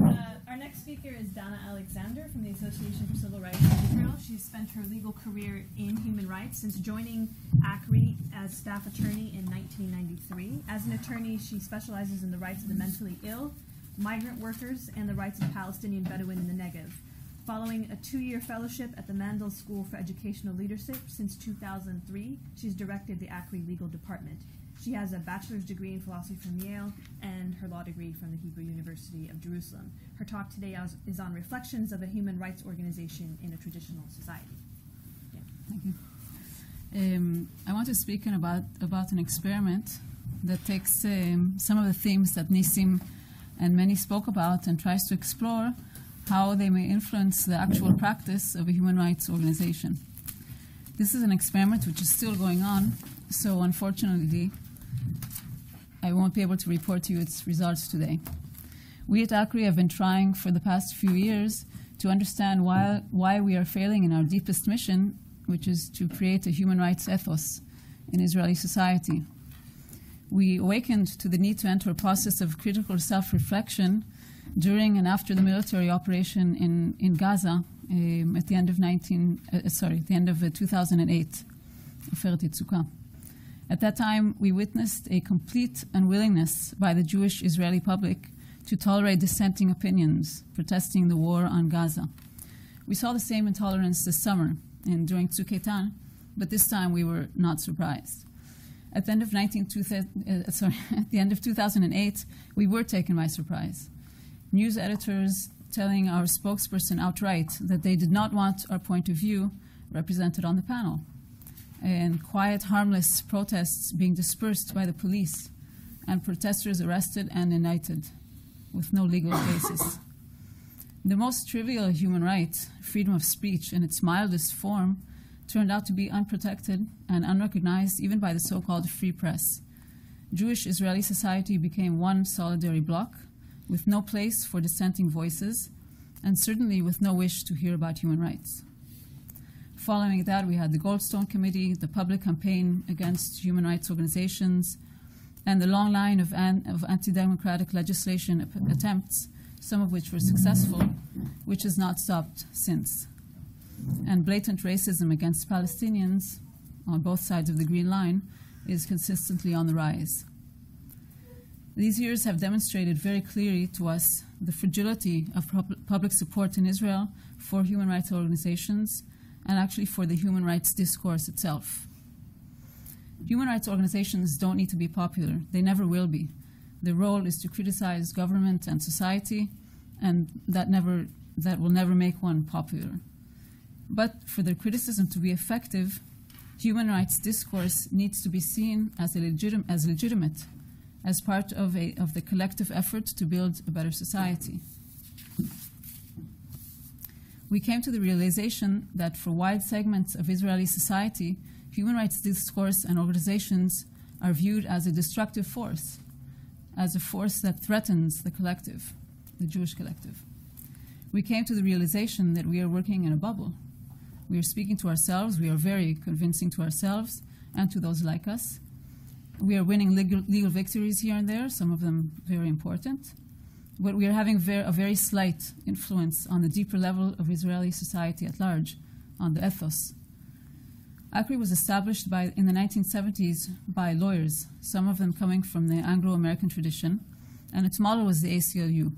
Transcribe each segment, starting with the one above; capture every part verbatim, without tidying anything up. Uh, our next speaker is Dana Alexander from the Association for Civil Rights in Israel. She's spent her legal career in human rights since joining A C R I as staff attorney in nineteen ninety-three. As an attorney, she specializes in the rights of the mentally ill, migrant workers, and the rights of Palestinian Bedouin in the Negev. Following a two-year fellowship at the Mandel School for Educational Leadership since two thousand three, she's directed the A C R I Legal Department. She has a bachelor's degree in philosophy from Yale and her law degree from the Hebrew University of Jerusalem. Her talk today is on reflections of a human rights organization in a traditional society. Yeah. Thank you. Um, I want to speak about, about an experiment that takes um, some of the themes that Nissim and many spoke about and tries to explore how they may influence the actual practice of a human rights organization. This is an experiment which is still going on, so unfortunately, I won't be able to report to you its results today. We at A C R I have been trying for the past few years to understand why, why we are failing in our deepest mission, which is to create a human rights ethos in Israeli society. We awakened to the need to enter a process of critical self-reflection during and after the military operation in, in Gaza um, at the end of nineteen, uh, sorry, at the end of uh, two thousand eight, at that time, we witnessed a complete unwillingness by the Jewish Israeli public to tolerate dissenting opinions protesting the war on Gaza. We saw the same intolerance this summer and during Tzuketan, but this time we were not surprised. At the end of nineteen, uh, sorry, at the end of two thousand eight, we were taken by surprise. News editors telling our spokesperson outright that they did not want our point of view represented on the panel, and quiet, harmless protests being dispersed by the police, and protesters arrested and indicted with no legal basis. The most trivial human right, freedom of speech in its mildest form, turned out to be unprotected and unrecognized even by the so-called free press. Jewish Israeli society became one solidary bloc, with no place for dissenting voices, and certainly with no wish to hear about human rights. Following that, we had the Goldstone Committee, the public campaign against human rights organizations, and the long line of, an of anti-democratic legislation attempts, some of which were successful, which has not stopped since. And blatant racism against Palestinians on both sides of the Green Line is consistently on the rise. These years have demonstrated very clearly to us the fragility of public support in Israel for human rights organizations and actually for the human rights discourse itself. Human rights organizations don't need to be popular. They never will be. Their role is to criticize government and society, and that, never, that will never make one popular. But for their criticism to be effective, human rights discourse needs to be seen as, a legit, as legitimate. as part of, a, of the collective effort to build a better society. We came to the realization that for wide segments of Israeli society, human rights discourse and organizations are viewed as a destructive force, as a force that threatens the collective, the Jewish collective. We came to the realization that we are working in a bubble. We are speaking to ourselves, we are very convincing to ourselves and to those like us. We are winning legal, legal victories here and there, some of them very important, but we are having ver a very slight influence on the deeper level of Israeli society at large, on the ethos. A C R I was established by, in the nineteen seventies by lawyers, some of them coming from the Anglo-American tradition, and its model was the A C L U.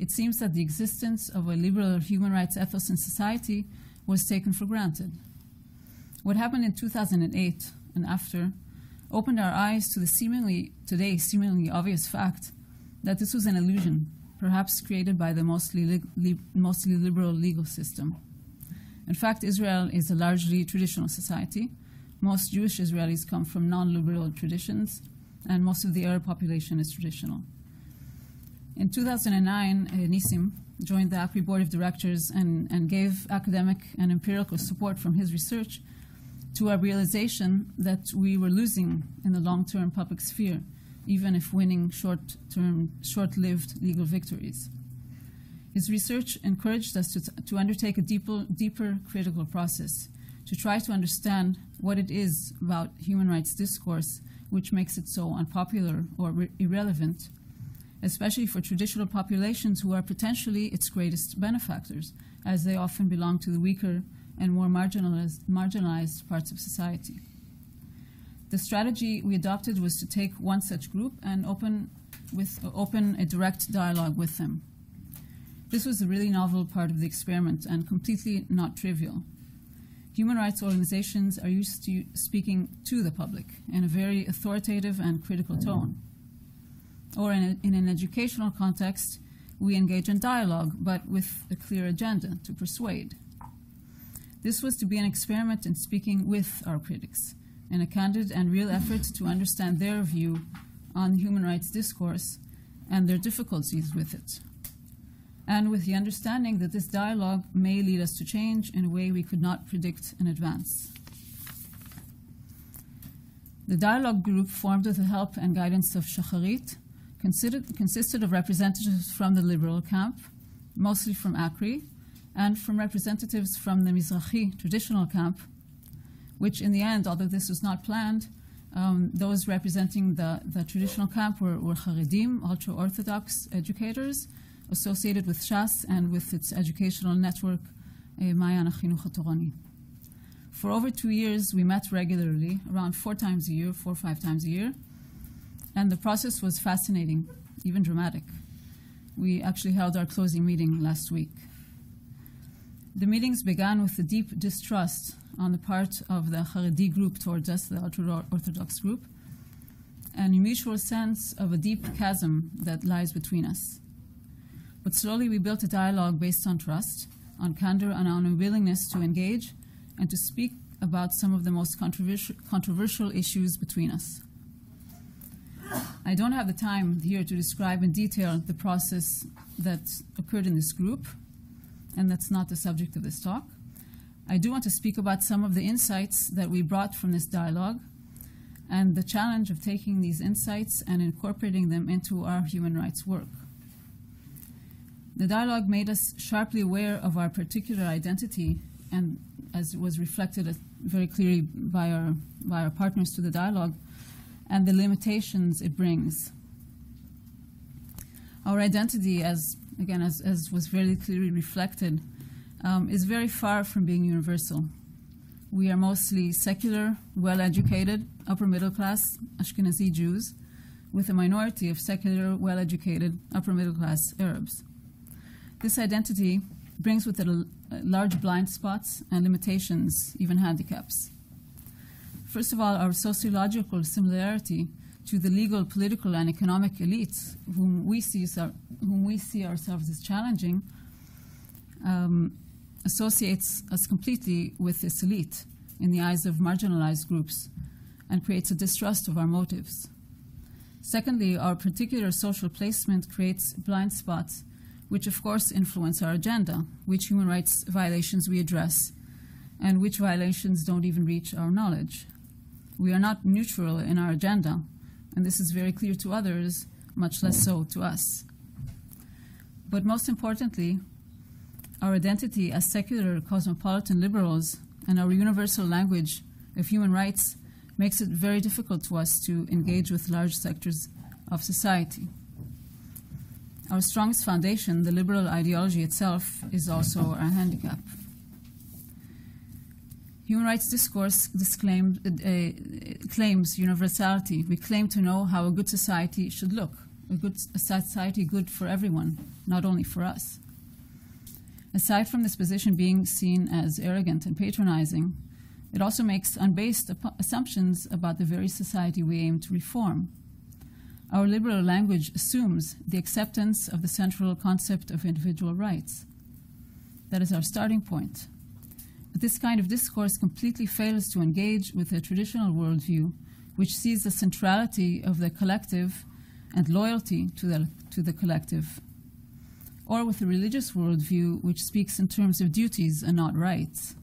It seems that the existence of a liberal human rights ethos in society was taken for granted. What happened in two thousand eight and after opened our eyes to the seemingly, today, seemingly obvious fact that this was an illusion, perhaps created by the mostly, li li mostly liberal legal system. In fact, Israel is a largely traditional society. Most Jewish Israelis come from non-liberal traditions, and most of the Arab population is traditional. In two thousand nine, uh, Nissim joined the A C R I Board of Directors and, and gave academic and empirical support from his research to our realization that we were losing in the long-term public sphere, even if winning short-term, short-lived legal victories. His research encouraged us to, to undertake a deeper, deeper critical process, to try to understand what it is about human rights discourse which makes it so unpopular or irrelevant, especially for traditional populations who are potentially its greatest benefactors, as they often belong to the weaker and more marginalized, marginalized parts of society. The strategy we adopted was to take one such group and open, with, uh, open a direct dialogue with them. This was a really novel part of the experiment and completely not trivial. Human rights organizations are used to speaking to the public in a very authoritative and critical tone. Or in, a, in an educational context, we engage in dialogue, but with a clear agenda to persuade. This was to be an experiment in speaking with our critics, in a candid and real effort to understand their view on human rights discourse and their difficulties with it, and with the understanding that this dialogue may lead us to change in a way we could not predict in advance. The dialogue group, formed with the help and guidance of Shacharit, consisted of representatives from the liberal camp, mostly from ACRI, and from representatives from the Mizrahi traditional camp, which in the end, although this was not planned, um, those representing the, the traditional camp were, were Haredim, ultra-Orthodox educators, associated with Shas and with its educational network, uh, Mayan Chinuch Torani. For over two years, we met regularly, around four times a year, four or five times a year, and the process was fascinating, even dramatic. We actually held our closing meeting last week. The meetings began with a deep distrust on the part of the Haredi group towards us, the ultra-Orthodox group, and a mutual sense of a deep chasm that lies between us. But slowly we built a dialogue based on trust, on candor, and on a willingness to engage and to speak about some of the most controversial, controversial issues between us. I don't have the time here to describe in detail the process that occurred in this group, and that's not the subject of this talk. I do want to speak about some of the insights that we brought from this dialogue and the challenge of taking these insights and incorporating them into our human rights work. The dialogue made us sharply aware of our particular identity, and as was reflected very clearly by our, by our partners to the dialogue, and the limitations it brings. Our identity, as again, as, as was very clearly reflected, um, is very far from being universal. We are mostly secular, well-educated, upper-middle-class Ashkenazi Jews, with a minority of secular, well-educated, upper-middle-class Arabs. This identity brings with it a, a large blind spots and limitations, even handicaps. First of all, our sociological similarity to the legal, political, and economic elites whom we see, whom we see ourselves as challenging um, associates us completely with this elite in the eyes of marginalized groups and creates a distrust of our motives. Secondly, our particular social placement creates blind spots which of course influence our agenda, which human rights violations we address, and which violations don't even reach our knowledge. We are not neutral in our agenda, and this is very clear to others, much less so to us. But most importantly, our identity as secular cosmopolitan liberals and our universal language of human rights makes it very difficult to us to engage with large sectors of society. Our strongest foundation, the liberal ideology itself, is also our handicap. Human rights discourse disclaimed, uh, claims universality. We claim to know how a good society should look, a good a society good for everyone, not only for us. Aside from this position being seen as arrogant and patronizing, it also makes unbased assumptions about the very society we aim to reform. Our liberal language assumes the acceptance of the central concept of individual rights. That is our starting point. But this kind of discourse completely fails to engage with a traditional worldview, which sees the centrality of the collective and loyalty to the, to the collective, or with a religious worldview which speaks in terms of duties and not rights.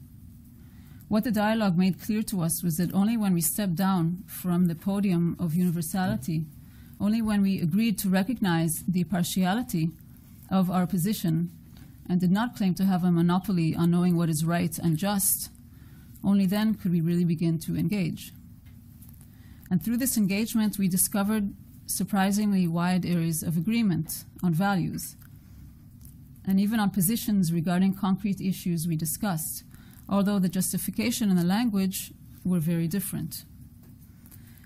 What the dialogue made clear to us was that only when we stepped down from the podium of universality, only when we agreed to recognize the partiality of our position and did not claim to have a monopoly on knowing what is right and just, only then could we really begin to engage. And through this engagement, we discovered surprisingly wide areas of agreement on values, and even on positions regarding concrete issues we discussed, although the justification and the language were very different.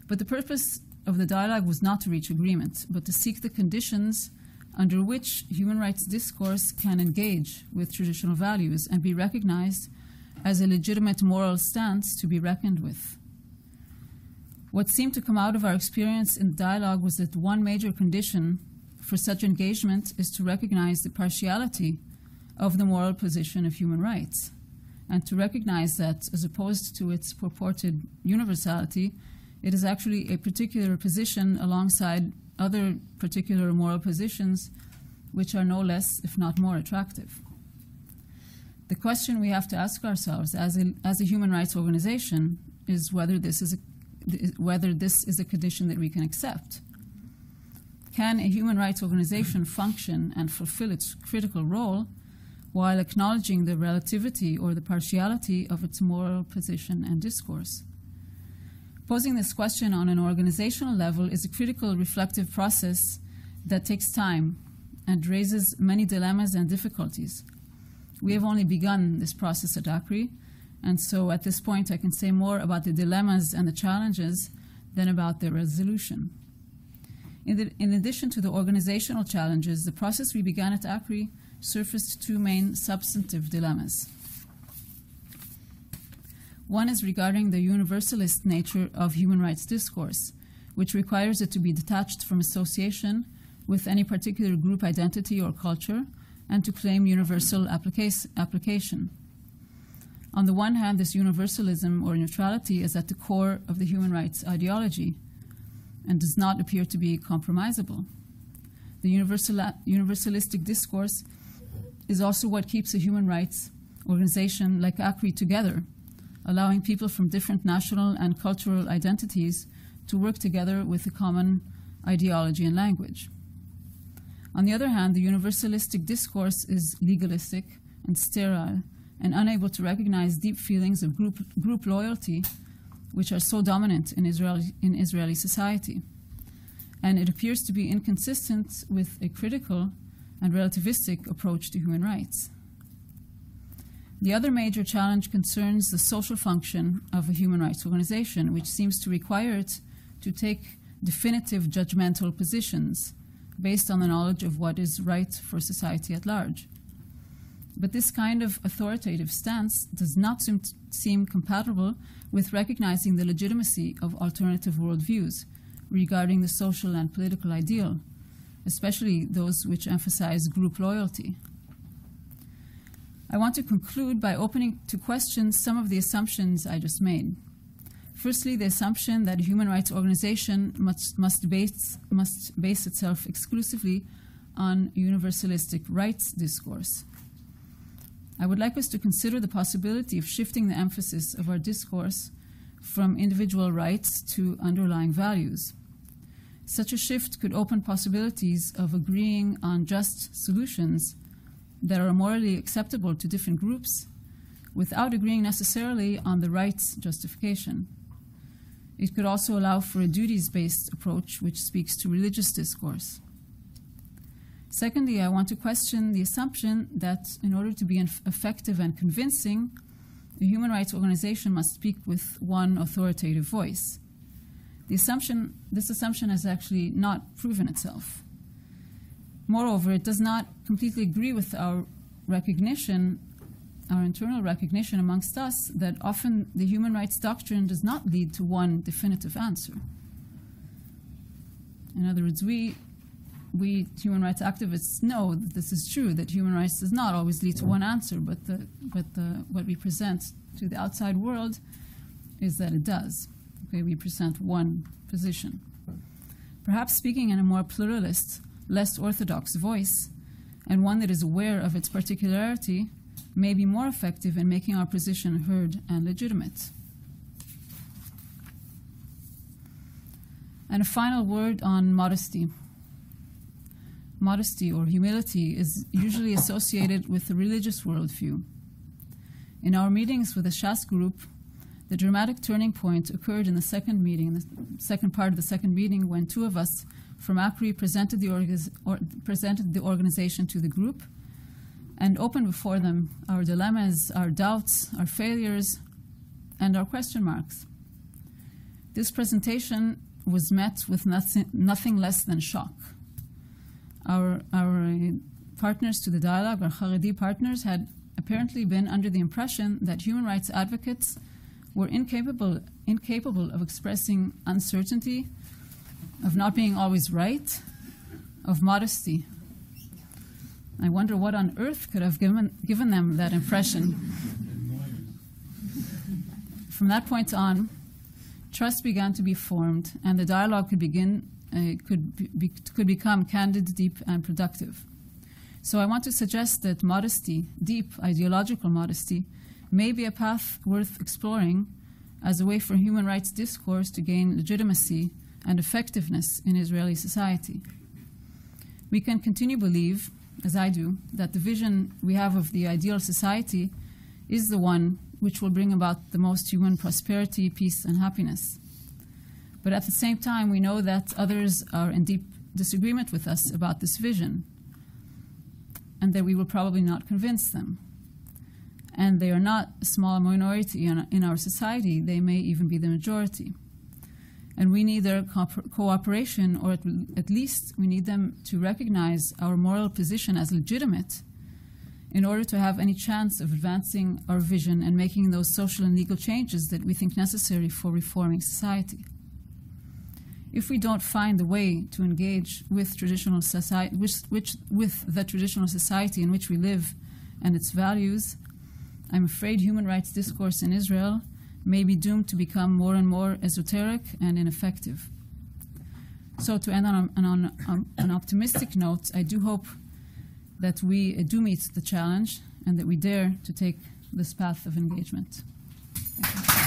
But the purpose of the dialogue was not to reach agreement, but to seek the conditions under which human rights discourse can engage with traditional values and be recognized as a legitimate moral stance to be reckoned with. What seemed to come out of our experience in dialogue was that one major condition for such engagement is to recognize the partiality of the moral position of human rights, and to recognize that, as opposed to its purported universality, it is actually a particular position alongside other particular moral positions which are no less, if not more, attractive. The question we have to ask ourselves as a, as a human rights organization is whether this is, a, whether this is a condition that we can accept. Can a human rights organization function and fulfill its critical role while acknowledging the relativity or the partiality of its moral position and discourse? Posing this question on an organizational level is a critical reflective process that takes time and raises many dilemmas and difficulties. We have only begun this process at ACRI, and so at this point I can say more about the dilemmas and the challenges than about their resolution. In, the, in addition to the organizational challenges, the process we began at ACRI surfaced two main substantive dilemmas. One is regarding the universalist nature of human rights discourse, which requires it to be detached from association with any particular group identity or culture, and to claim universal applica- application. On the one hand, this universalism or neutrality is at the core of the human rights ideology and does not appear to be compromisable. The universal, universalistic discourse is also what keeps a human rights organization like ACRI together, allowing people from different national and cultural identities to work together with a common ideology and language. On the other hand, the universalistic discourse is legalistic and sterile and unable to recognize deep feelings of group, group loyalty, which are so dominant in Israeli, in Israeli society. And it appears to be inconsistent with a critical and relativistic approach to human rights. The other major challenge concerns the social function of a human rights organization, which seems to require it to take definitive judgmental positions based on the knowledge of what is right for society at large. But this kind of authoritative stance does not seem, seem compatible with recognizing the legitimacy of alternative worldviews regarding the social and political ideal, especially those which emphasize group loyalty. I want to conclude by opening to question some of the assumptions I just made. Firstly, the assumption that a human rights organization must, must, base, must base itself exclusively on universalistic rights discourse. I would like us to consider the possibility of shifting the emphasis of our discourse from individual rights to underlying values. Such a shift could open possibilities of agreeing on just solutions that are morally acceptable to different groups without agreeing necessarily on the rights justification. It could also allow for a duties-based approach which speaks to religious discourse. Secondly, I want to question the assumption that in order to be effective and convincing, the human rights organization must speak with one authoritative voice. The assumption, this assumption has actually not proven itself. Moreover, it does not completely agree with our recognition, our internal recognition amongst us, that often the human rights doctrine does not lead to one definitive answer. In other words, we, we human rights activists know that this is true, that human rights does not always lead to one answer, but, the, but the, what we present to the outside world is that it does. Okay, we present one position. Perhaps speaking in a more pluralist, less orthodox voice, and one that is aware of its particularity, may be more effective in making our position heard and legitimate. And a final word on modesty. Modesty or humility is usually associated with the religious worldview. In our meetings with the Shas group, the dramatic turning point occurred in the second meeting, the second part of the second meeting, when two of us from ACRI presented the, or, presented the organization to the group and opened before them our dilemmas, our doubts, our failures, and our question marks. This presentation was met with nothing, nothing less than shock. Our, our partners to the dialogue, our Haredi partners, had apparently been under the impression that human rights advocates were incapable, incapable of expressing uncertainty, of not being always right, of modesty. I wonder what on earth could have given, given them that impression. From that point on, trust began to be formed, and the dialogue could begin, uh, could, be, be, could become candid, deep, and productive. So I want to suggest that modesty, deep ideological modesty, may be a path worth exploring as a way for human rights discourse to gain legitimacy and effectiveness in Israeli society. We can continue to believe, as I do, that the vision we have of the ideal society is the one which will bring about the most human prosperity, peace, and happiness. But at the same time, we know that others are in deep disagreement with us about this vision, and that we will probably not convince them. And they are not a small minority in our society. They may even be the majority. And we need their co cooperation, or at, at least we need them to recognize our moral position as legitimate in order to have any chance of advancing our vision and making those social and legal changes that we think necessary for reforming society. If we don't find the way to engage with, traditional society, which, which, with the traditional society in which we live and its values, I'm afraid human rights discourse in Israel may be doomed to become more and more esoteric and ineffective. So to end on, on, on, on an optimistic note, I do hope that we uh, do meet the challenge and that we dare to take this path of engagement. Thank you.